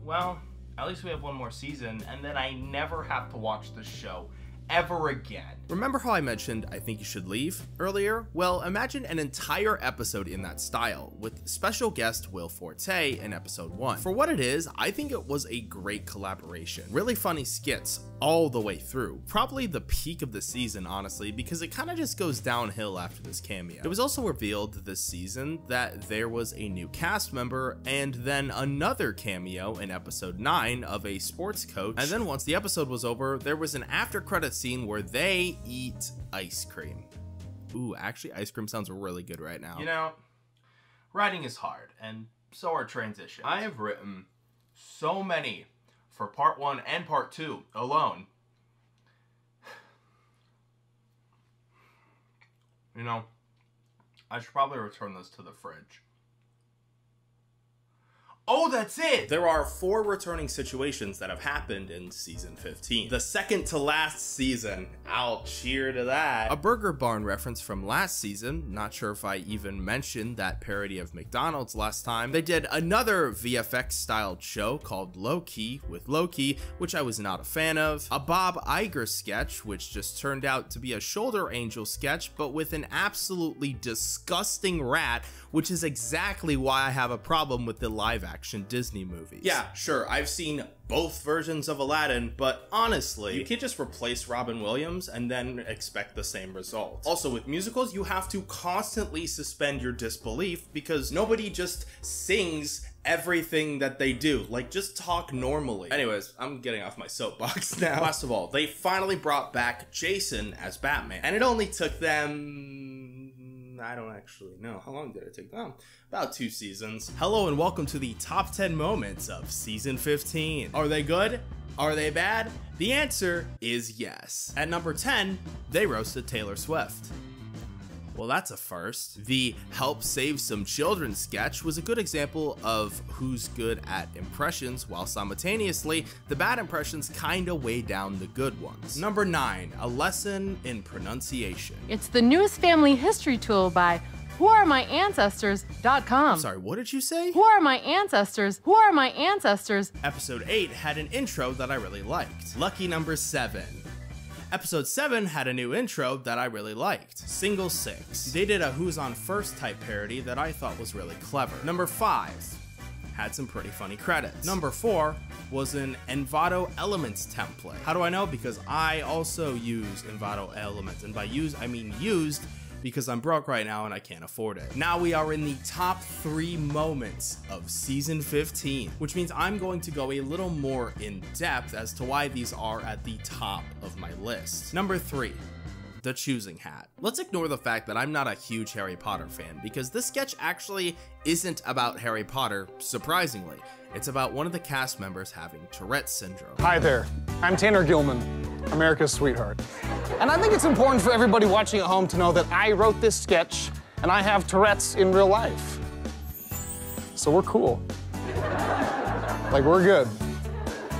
Well, at least we have one more season, and then I never have to watch this show ever again. Remember how I mentioned I Think You Should Leave earlier? Well, imagine an entire episode in that style, with special guest Will Forte in episode 1. For what it is, I think it was a great collaboration. Really funny skits all the way through. Probably the peak of the season, honestly, because it kind of just goes downhill after this cameo. It was also revealed this season that there was a new cast member and then another cameo in episode 9 of a sports coach. And then once the episode was over, there was an after credit scene where they eat ice cream. Ooh, actually ice cream sounds really good right now. You know, writing is hard, and so are transitions. I have written so many for part 1 and part 2 alone. You know, I should probably return this to the fridge. Oh, that's it! There are 4 returning situations that have happened in season 15. The second to last season. I'll cheer to that. A Burger Barn reference from last season. Not sure if I even mentioned that parody of McDonald's last time. They did another VFX styled show called Loki with Loki, which I was not a fan of. A Bob Iger sketch, which just turned out to be a Shoulder Angel sketch, but with an absolutely disgusting rat, which is exactly why I have a problem with the live action Disney movies. Yeah, sure, I've seen both versions of Aladdin, but honestly, you can't just replace Robin Williams and then expect the same result. Also, with musicals, you have to constantly suspend your disbelief because nobody just sings everything that they do. Like, just talk normally. Anyways, I'm getting off my soapbox now. Last of all, they finally brought back Jason as Batman, and it only took them... I don't actually know. How long did it take them? About 2 seasons. Hello and welcome to the top 10 moments of season 15. Are they good? Are they bad? The answer is yes. At number 10, they roasted Taylor Swift. Well, that's a first. The Help Save Some Children sketch was a good example of who's good at impressions, while simultaneously, the bad impressions kinda weigh down the good ones. Number 9, a lesson in pronunciation. It's the newest family history tool by whoaremyancestors.com. Sorry, what did you say? Who Are My Ancestors? Who Are My Ancestors? Episode 8 had an intro that I really liked. Lucky number 7. Episode 7 had a new intro that I really liked, Single 6. They did a Who's On First type parody that I thought was really clever. Number 5 had some pretty funny credits. Number 4 was an Envato Elements template. How do I know? Because I also use Envato Elements, and by use, I mean used, because I'm broke right now and I can't afford it. Now we are in the top 3 moments of season 15, which means I'm going to go a little more in depth as to why these are at the top of my list. Number 3. The Choosing Hat. Let's ignore the fact that I'm not a huge Harry Potter fan, because this sketch actually isn't about Harry Potter, surprisingly. It's about one of the cast members having Tourette's syndrome. Hi there, I'm Tanner Gilman, America's sweetheart. And I think it's important for everybody watching at home to know that I wrote this sketch and I have Tourette's in real life. So we're cool. Like, we're good.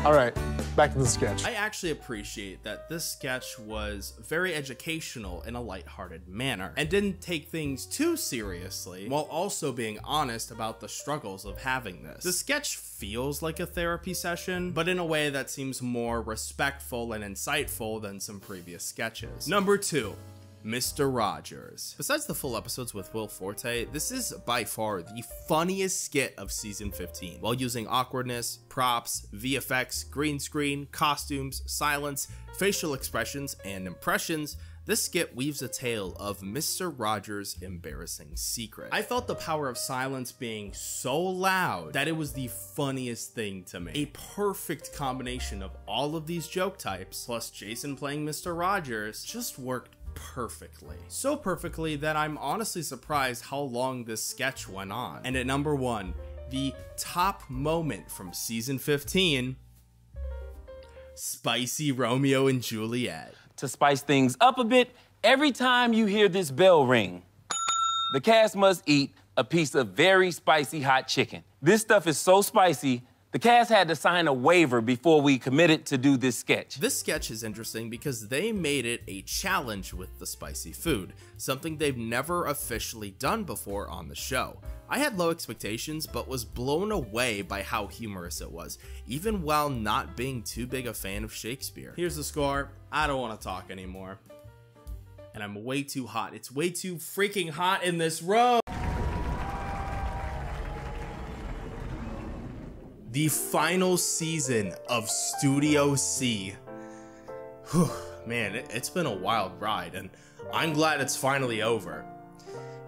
All right. Back to the sketch. I actually appreciate that this sketch was very educational in a lighthearted manner and didn't take things too seriously while also being honest about the struggles of having this. The sketch feels like a therapy session, but in a way that seems more respectful and insightful than some previous sketches. Number 2. Mr. Rogers. Besides the full episodes with Will Forte, this is by far the funniest skit of season 15. While using awkwardness, props, VFX, green screen, costumes, silence, facial expressions, and impressions, this skit weaves a tale of Mr. Rogers' embarrassing secret. I felt the power of silence being so loud that it was the funniest thing to me. A perfect combination of all of these joke types, plus Jason playing Mr. Rogers, just worked perfectly. So perfectly that I'm honestly surprised how long this sketch went on. And at number 1, the top moment from season 15, Spicy Romeo and Juliet. To spice things up a bit, every time you hear this bell ring, the cast must eat a piece of very spicy hot chicken. This stuff is so spicy, the cast had to sign a waiver before we committed to do this sketch. This sketch is interesting because they made it a challenge with the spicy food, something they've never officially done before on the show. I had low expectations, but was blown away by how humorous it was, even while not being too big a fan of Shakespeare. Here's the score. I don't want to talk anymore. And I'm way too hot. It's way too freaking hot in this room. The final season of Studio C. Whew, man, it's been a wild ride, and I'm glad it's finally over.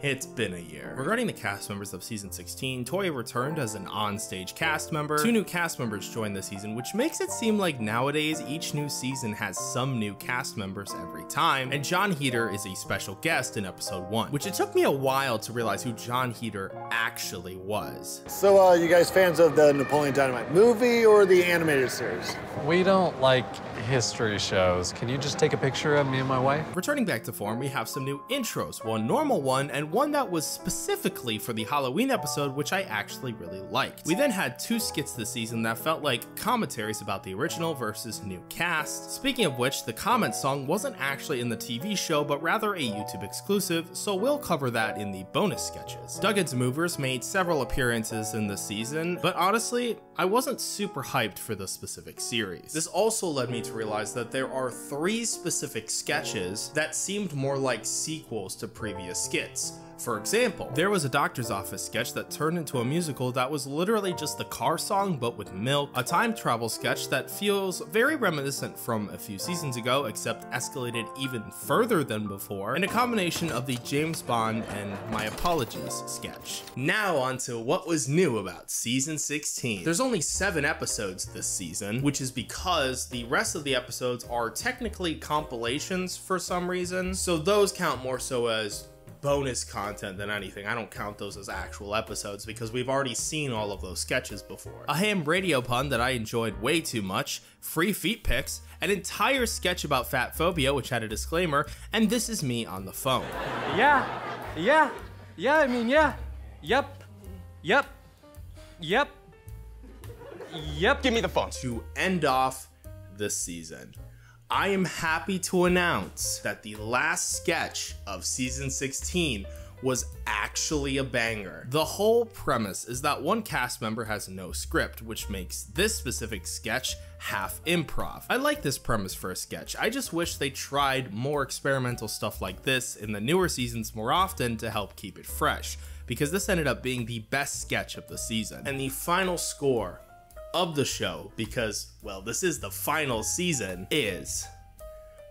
It's been a year. Regarding the cast members of season 16, Toya returned as an on-stage cast member. 2 new cast members joined this season, which makes it seem like nowadays each new season has some new cast members every time, and John Heater is a special guest in episode 1, which it took me a while to realize who John Heater actually was. So, you guys fans of the Napoleon Dynamite movie or the animated series? We don't like history shows. Can you just take a picture of me and my wife? Returning back to form, we have some new intros, one normal one and one that was specifically for the Halloween episode, which I actually really liked. We then had 2 skits this season that felt like commentaries about the original versus new cast. Speaking of which, the comment song wasn't actually in the TV show, but rather a YouTube exclusive, so we'll cover that in the bonus sketches. Duggan's Movers made several appearances in this season, but honestly, I wasn't super hyped for this specific series. This also led me to realize that there are 3 specific sketches that seemed more like sequels to previous skits. For example, there was a doctor's office sketch that turned into a musical that was literally just the car song but with milk, a time travel sketch that feels very reminiscent from a few seasons ago except escalated even further than before, and a combination of the James Bond and My Apologies sketch. Now on to what was new about season 16. There's only 7 episodes this season, which is because the rest of the episodes are technically compilations for some reason, so those count more so as bonus content than anything. I don't count those as actual episodes because we've already seen all of those sketches before. A ham radio pun that I enjoyed way too much, free feet pics, an entire sketch about fat phobia which had a disclaimer, and This Is Me on the phone. Yeah, I mean, yeah. Yep. Give me the phone. To end off this season, I am happy to announce that the last sketch of season 16 was actually a banger. The whole premise is that one cast member has no script, which makes this specific sketch half improv. I like this premise for a sketch. I just wish they tried more experimental stuff like this in the newer seasons more often to help keep it fresh, because this ended up being the best sketch of the season. And the final score of the show, because, well, this is the final season, is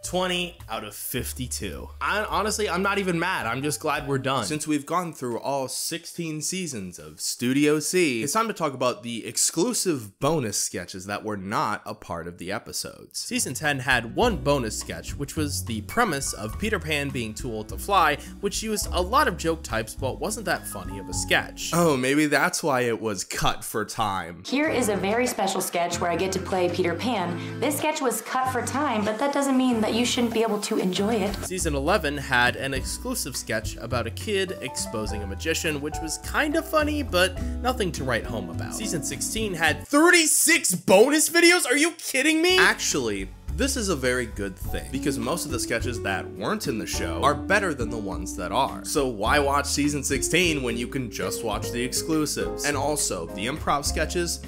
20 out of 52. Honestly, I'm not even mad. I'm just glad we're done. Since we've gone through all 16 seasons of Studio C, it's time to talk about the exclusive bonus sketches that were not a part of the episodes. Season 10 had one bonus sketch, which was the premise of Peter Pan being too old to fly, which used a lot of joke types, but wasn't that funny of a sketch. Oh, maybe that's why it was cut for time. Here is a very special sketch where I get to play Peter Pan. This sketch was cut for time, but that doesn't mean that you shouldn't be able to enjoy it. Season 11 had an exclusive sketch about a kid exposing a magician, which was kind of funny, but nothing to write home about. Season 16 had 36 bonus videos? Are you kidding me? Actually, this is a very good thing, because most of the sketches that weren't in the show are better than the ones that are. So why watch season 16 when you can just watch the exclusives? And also, the improv sketches,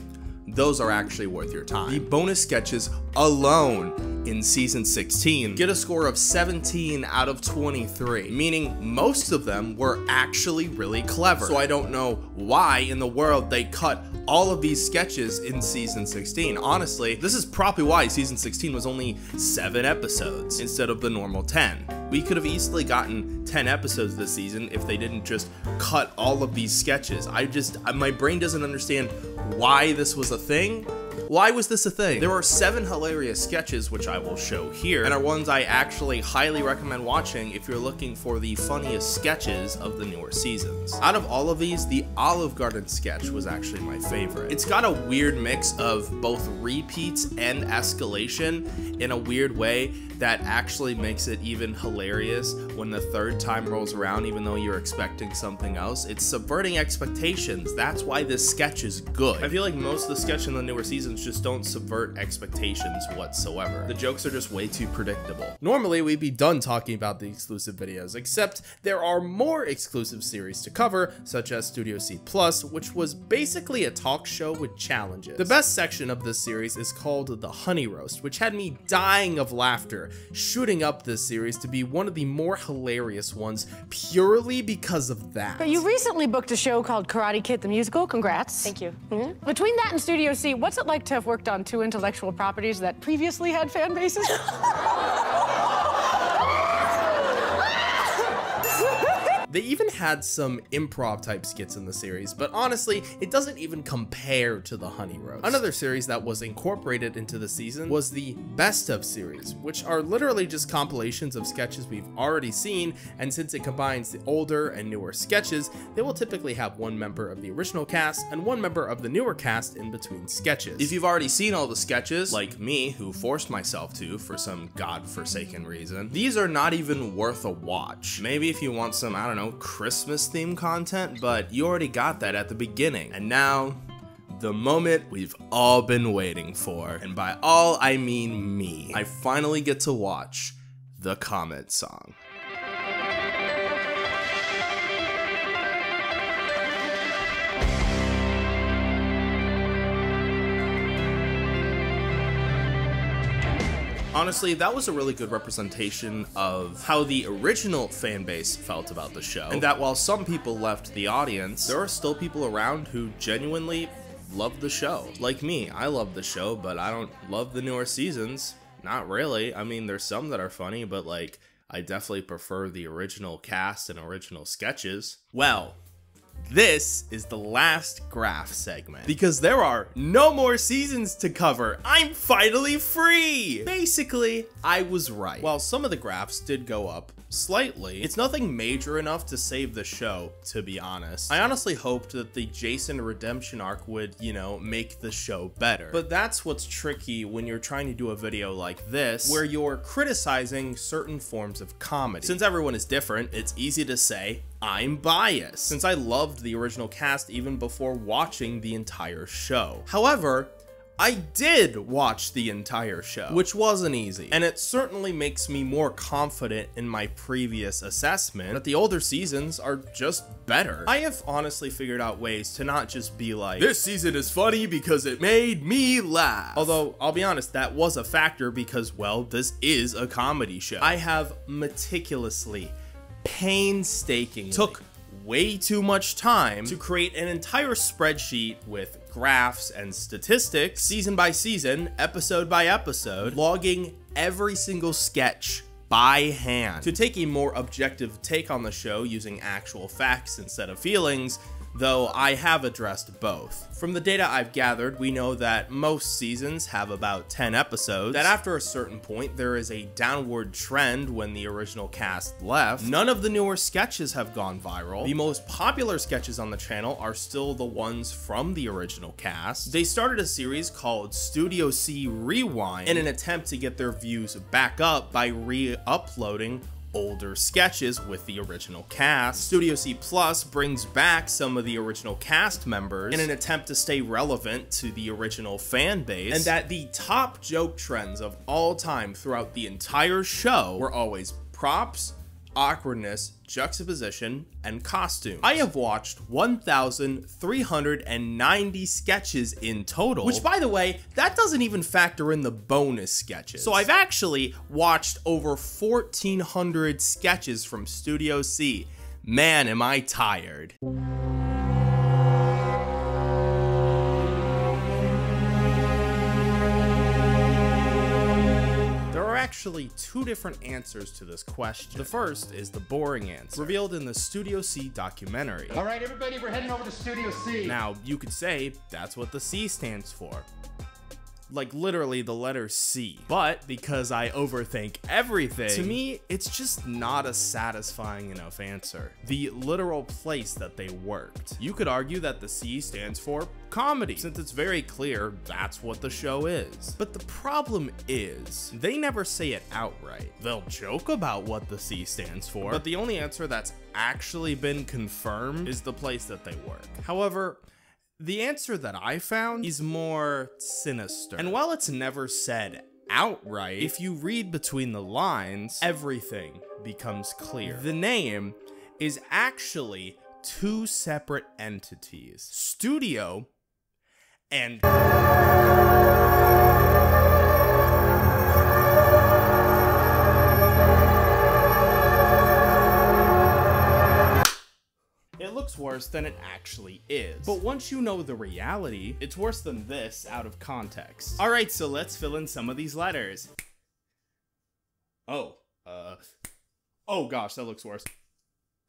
those are actually worth your time. The bonus sketches alone in season 16 get a score of 17 out of 23, meaning most of them were actually really clever. So I don't know why in the world they cut all of these sketches in season 16. Honestly, this is probably why season 16 was only 7 episodes instead of the normal 10. We could have easily gotten 10 episodes this season if they didn't just cut all of these sketches. My brain doesn't understand why this was a thing, Why was this a thing? There are 7 hilarious sketches, which I will show here, and are ones I actually highly recommend watching if you're looking for the funniest sketches of the newer seasons. Out of all of these, the Olive Garden sketch was actually my favorite. It's got a weird mix of both repeats and escalation in a weird way that actually makes it even hilarious when the third time rolls around, even though you're expecting something else. It's subverting expectations. That's why this sketch is good. I feel like most of the sketch in the newer seasons just don't subvert expectations whatsoever. The jokes are just way too predictable. Normally, we'd be done talking about the exclusive videos, except there are more exclusive series to cover, such as Studio C+, which was basically a talk show with challenges. The best section of this series is called The Honey Roast, which had me dying of laughter, shooting up this series to be one of the more hilarious ones purely because of that. But you recently booked a show called Karate Kid the Musical. Congrats. Thank you. Mm-hmm. Between that and Studio C, what's it like to have worked on 2 intellectual properties that previously had fan bases? They even had some improv type skits in the series, but honestly, it doesn't even compare to the Honey Roast. Another series that was incorporated into the season was the Best Of series, which are literally just compilations of sketches we've already seen, and since it combines the older and newer sketches, they will typically have one member of the original cast and one member of the newer cast in between sketches. If you've already seen all the sketches, like me, who forced myself to for some godforsaken reason, these are not even worth a watch. Maybe if you want some, I don't know, Christmas theme content, but you already got that at the beginning. And now, the moment we've all been waiting for. And by all, I mean me. I finally get to watch the Comet Song. Honestly, that was a really good representation of how the original fan base felt about the show, and that while some people left the audience, there are still people around who genuinely love the show. Like me, I love the show, but I don't love the newer seasons. Not really. I mean, there's some that are funny, but like, I definitely prefer the original cast and original sketches. Well, this is the last graph segment, because there are no more seasons to cover. I'm finally free! Basically, I was right. While some of the graphs did go up slightly, it's nothing major enough to save the show, to be honest. I honestly hoped that the Jason redemption arc would, you know, make the show better. But that's what's tricky when you're trying to do a video like this, where you're criticizing certain forms of comedy. Since everyone is different, it's easy to say, I'm biased, since I loved the original cast even before watching the entire show. However, I did watch the entire show, which wasn't easy, and it certainly makes me more confident in my previous assessment that the older seasons are just better. I have honestly figured out ways to not just be like, this season is funny because it made me laugh. Although, I'll be honest, that was a factor because, well, this is a comedy show. I have meticulously, painstakingly, took way too much time to create an entire spreadsheet with graphs and statistics, season by season, episode by episode, logging every single sketch by hand. To take a more objective take on the show using actual facts instead of feelings, though I have addressed both. From the data I've gathered, we know that most seasons have about 10 episodes, that after a certain point, there is a downward trend when the original cast left. None of the newer sketches have gone viral. The most popular sketches on the channel are still the ones from the original cast. They started a series called Studio C Rewind in an attempt to get their views back up by re-uploading older sketches with the original cast. Studio C+ brings back some of the original cast members in an attempt to stay relevant to the original fan base, and that the top joke trends of all time throughout the entire show were always props, awkwardness, juxtaposition, and costume. I have watched 1,390 sketches in total, which, by the way, that doesn't even factor in the bonus sketches. So I've actually watched over 1,400 sketches from Studio C. Man, am I tired. Actually, 2 different answers to this question. The first is the boring answer, revealed in the Studio C documentary. All right, everybody, we're heading over to Studio C. Now, you could say that's what the C stands for. like literally the letter C. But because I overthink everything, to me, it's just not a satisfying enough answer. The literal place that they worked. You could argue that the C stands for comedy, since it's very clear that's what the show is. But the problem is, they never say it outright. They'll joke about what the C stands for, but the only answer that's actually been confirmed is the place that they work. However, the answer that I found is more sinister. And while it's never said outright, if you read between the lines, everything becomes clear. The name is actually two separate entities. Studio and it looks worse than it actually is. But once you know the reality, it's worse than this out of context. All right, so let's fill in some of these letters. Oh gosh, that looks worse.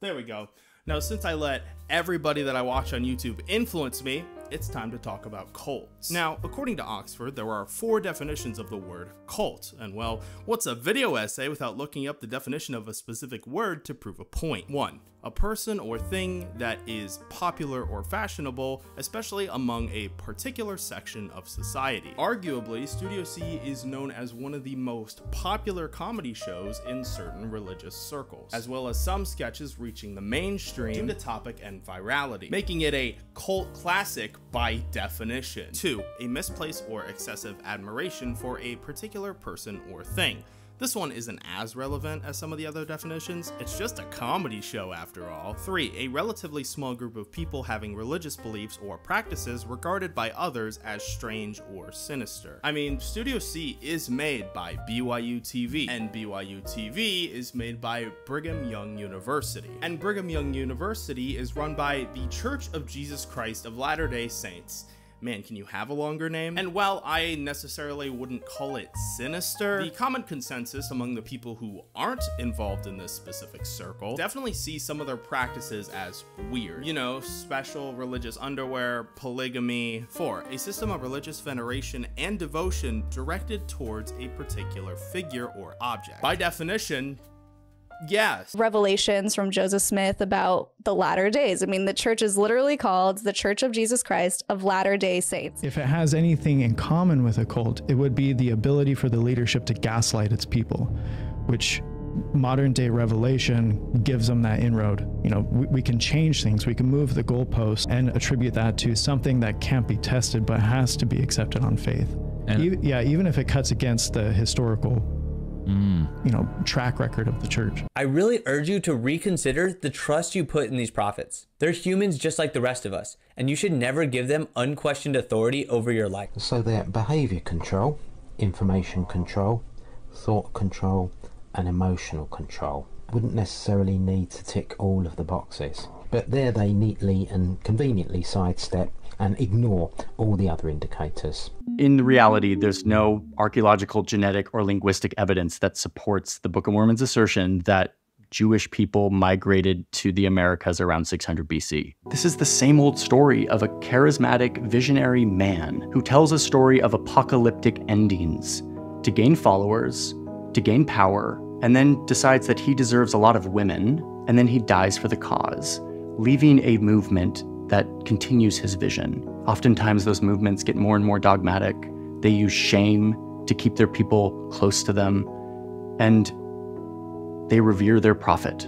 There we go. Now, since I let everybody that I watch on YouTube influence me, it's time to talk about cults. Now, according to Oxford, there are 4 definitions of the word cult. And well, what's a video essay without looking up the definition of a specific word to prove a point? 1. A person or thing that is popular or fashionable, especially among a particular section of society. Arguably, Studio C is known as one of the most popular comedy shows in certain religious circles, as well as some sketches reaching the mainstream due to topic and virality, making it a cult classic by definition. 2. A misplaced or excessive admiration for a particular person or thing. This one isn't as relevant as some of the other definitions. It's just a comedy show after all. 3. A relatively small group of people having religious beliefs or practices regarded by others as strange or sinister. I mean, Studio C is made by BYU TV, and BYU TV is made by Brigham Young University. And Brigham Young University is run by the Church of Jesus Christ of Latter-day Saints. Man, can you have a longer name? And while I necessarily wouldn't call it sinister, the common consensus among the people who aren't involved in this specific circle definitely see some of their practices as weird. You know, special religious underwear, polygamy. 4. A system of religious veneration and devotion directed towards a particular figure or object. By definition, yes. Revelations from Joseph Smith about the latter days. I mean, the church is literally called the Church of Jesus Christ of Latter-day Saints. If it has anything in common with a cult, it would be the ability for the leadership to gaslight its people, which modern day Revelation gives them that inroad. You know, we can change things, we can move the goalposts and attribute that to something that can't be tested but has to be accepted on faith. And even if it cuts against the historical you know, track record of the church. I really urge you to reconsider the trust you put in these prophets. They're humans just like the rest of us, and you should never give them unquestioned authority over your life. So they have behavior control, information control, thought control, and emotional control. Wouldn't necessarily need to tick all of the boxes, but there they neatly and conveniently sidestep and ignore all the other indicators. In reality, there's no archaeological, genetic, or linguistic evidence that supports the Book of Mormon's assertion that Jewish people migrated to the Americas around 600 BC. This is the same old story of a charismatic, visionary man who tells a story of apocalyptic endings to gain followers, to gain power, and then decides that he deserves a lot of women, and then he dies for the cause, leaving a movement that continues his vision. Oftentimes those movements get more and more dogmatic. They use shame to keep their people close to them, and they revere their prophet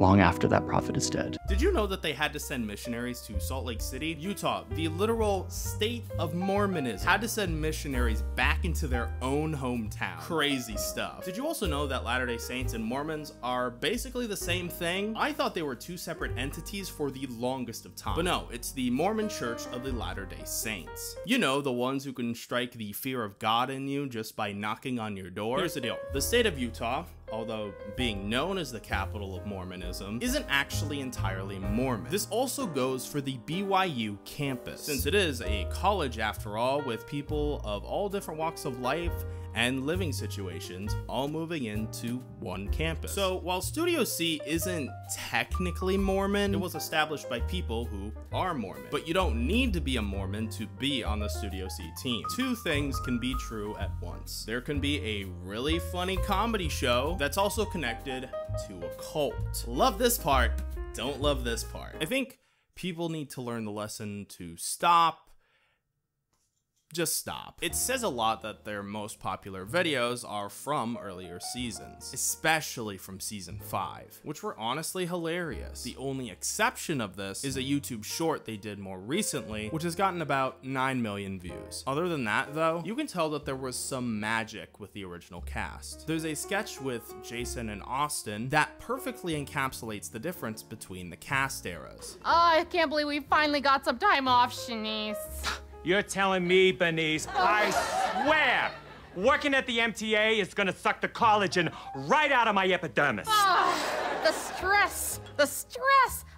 long after that prophet is dead. Did you know that they had to send missionaries to Salt Lake City, Utah, the literal state of Mormonism? Had to send missionaries back into their own hometown. Crazy stuff. Did you also know that Latter-day Saints and Mormons are basically the same thing? I thought they were two separate entities for the longest of time. But no, it's the Mormon Church of the Latter-day Saints. You know, the ones who can strike the fear of God in you just by knocking on your door. Here's the deal. The state of Utah, although being known as the capital of Mormonism, isn't actually entirely Mormon. This also goes for the BYU campus, since it is a college after all, with people of all different walks of life and living situations, all moving into one campus. So while Studio C isn't technically Mormon, it was established by people who are Mormon, but you don't need to be a Mormon to be on the Studio C team. Two things can be true at once. There can be a really funny comedy show that's also connected to a cult. Love this part, don't love this part. I think people need to learn the lesson to stop. Just stop. It says a lot that their most popular videos are from earlier seasons, especially from season 5, which were honestly hilarious. The only exception of this is a YouTube short they did more recently, which has gotten about 9 million views. Other than that though, you can tell that there was some magic with the original cast. There's a sketch with Jason and Austin that perfectly encapsulates the difference between the cast eras. Oh, I can't believe we finally got some time off, Shanice. You're telling me, Bernice, I swear, working at the MTA is gonna suck the collagen right out of my epidermis. Oh, the stress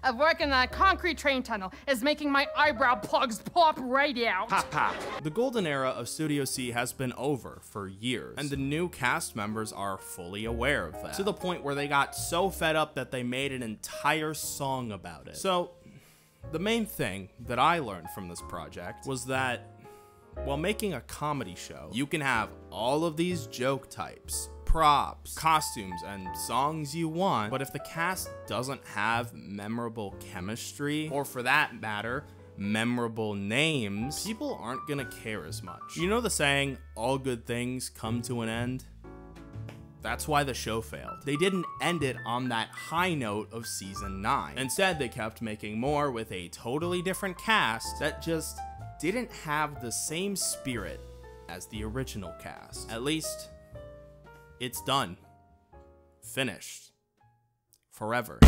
of working in a concrete train tunnel is making my eyebrow plugs pop right out. Pop, pop. The golden era of Studio C has been over for years, and the new cast members are fully aware of that, to the point where they got so fed up that they made an entire song about it. So, the main thing that I learned from this project was that while making a comedy show, you can have all of these joke types, props, costumes, and songs you want, but if the cast doesn't have memorable chemistry, or for that matter, memorable names, people aren't gonna care as much. You know the saying, all good things come to an end? That's why the show failed. They didn't end it on that high note of season 9. Instead, they kept making more with a totally different cast that just didn't have the same spirit as the original cast. At least, it's done. Finished. Forever.